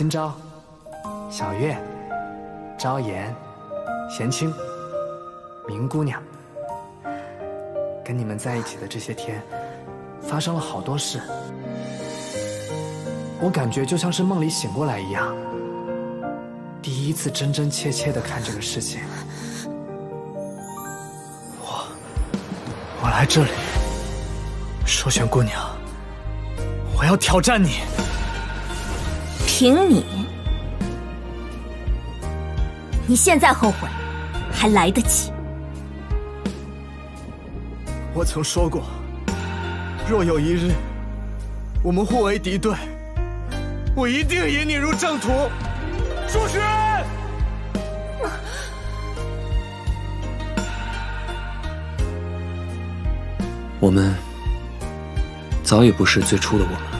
今朝、小月、昭妍、贤清、明姑娘，跟你们在一起的这些天，发生了好多事。我感觉就像是梦里醒过来一样，第一次真真切切地看这个事情。我来这里，说玄姑娘，我要挑战你。 凭你，你现在后悔还来得及。我曾说过，若有一日我们互为敌对，我一定引你入正途。主持人，我们早已不是最初的我们了。